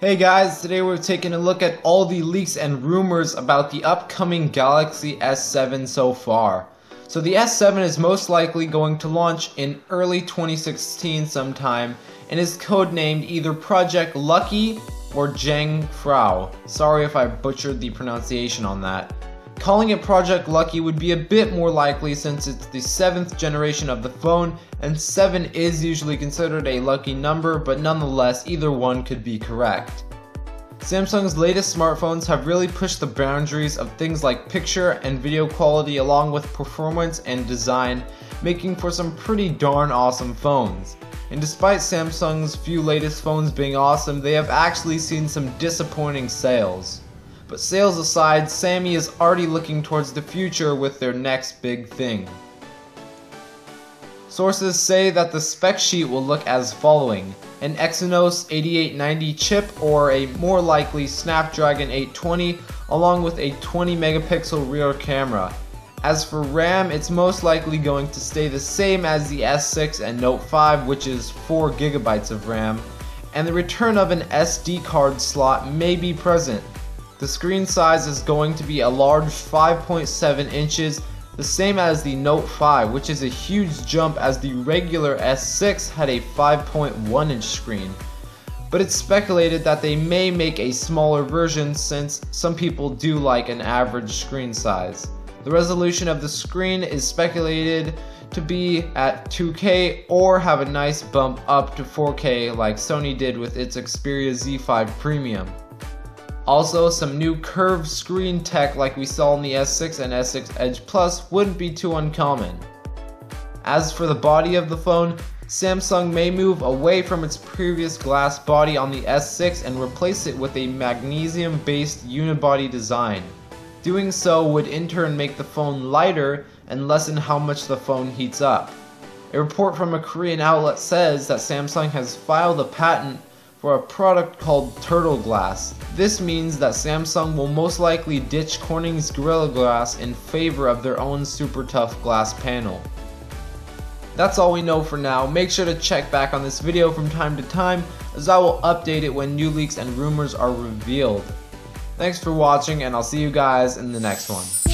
Hey guys, today we're taking a look at all the leaks and rumors about the upcoming Galaxy S7 so far. So the S7 is most likely going to launch in early 2016 sometime and is codenamed either Project Lucky or Jang Frau. Sorry if I butchered the pronunciation on that. Calling it Project Lucky would be a bit more likely since it's the 7th generation of the phone, and 7 is usually considered a lucky number, but nonetheless either one could be correct. Samsung's latest smartphones have really pushed the boundaries of things like picture and video quality along with performance and design, making for some pretty darn awesome phones. And despite Samsung's few latest phones being awesome, they have actually seen some disappointing sales. But sales aside, Sammy is already looking towards the future with their next big thing. Sources say that the spec sheet will look as following: an Exynos 8890 chip, or a more likely Snapdragon 820, along with a 20 megapixel rear camera. As for RAM, it's most likely going to stay the same as the S6 and Note 5, which is 4 GB of RAM, and the return of an SD card slot may be present. The screen size is going to be a large 5.7 inches, the same as the Note 5, which is a huge jump as the regular S6 had a 5.1 inch screen. But it's speculated that they may make a smaller version since some people do like an average screen size. The resolution of the screen is speculated to be at 2K or have a nice bump up to 4K like Sony did with its Xperia Z5 Premium. Also, some new curved screen tech like we saw in the S6 and S6 Edge Plus wouldn't be too uncommon. As for the body of the phone, Samsung may move away from its previous glass body on the S6 and replace it with a magnesium-based unibody design. Doing so would in turn make the phone lighter and lessen how much the phone heats up. A report from a Korean outlet says that Samsung has filed a patent for a product called Turtle Glass. This means that Samsung will most likely ditch Corning's Gorilla Glass in favor of their own super tough glass panel. That's all we know for now. Make sure to check back on this video from time to time, as I will update it when new leaks and rumors are revealed. Thanks for watching, and I'll see you guys in the next one.